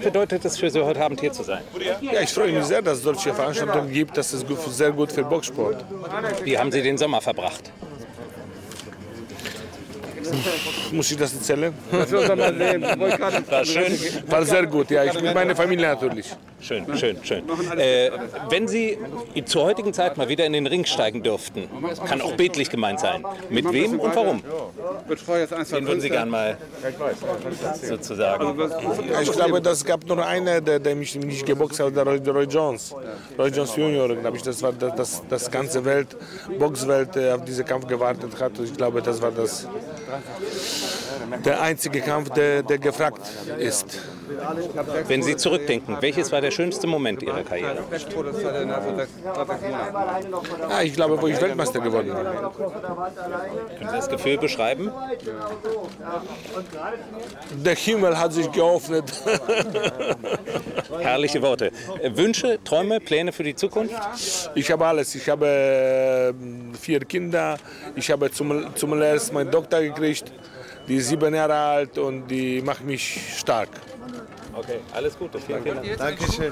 Was bedeutet es für Sie, heute Abend hier zu sein? Ja, ich freue mich sehr, dass es solche Veranstaltungen gibt. Das ist sehr gut für Boxsport. Wie haben Sie den Sommer verbracht? Muss ich das erzählen? War schön. War sehr gut, ja. Mit meiner Familie natürlich. Schön, schön, schön. Wenn Sie zur heutigen Zeit mal wieder in den Ring steigen dürften, kann auch bildlich gemeint sein. Mit wem und warum? Den würden Sie gerne mal sozusagen. Ich glaube, das gab nur einen, der mich nicht geboxt hat, der Roy Jones. Roy Jones Junior, glaube ich, das war das ganze Welt, Boxwelt auf diesen Kampf gewartet hat. Und ich glaube, das war das. Der einzige Kampf, der gefragt ist. Wenn Sie zurückdenken, welches war der schönste Moment Ihrer Karriere? Ja, ich glaube, wo ich Weltmeister geworden bin. Können Sie das Gefühl beschreiben? Der Himmel hat sich geöffnet. Herrliche Worte. Wünsche, Träume, Pläne für die Zukunft? Ich habe alles. Ich habe 4 Kinder. Ich habe zum ersten meinen Doktor gekriegt. Die ist 7 Jahre alt und die macht mich stark. Okay, alles Gute. Vielen Dank. Dankeschön.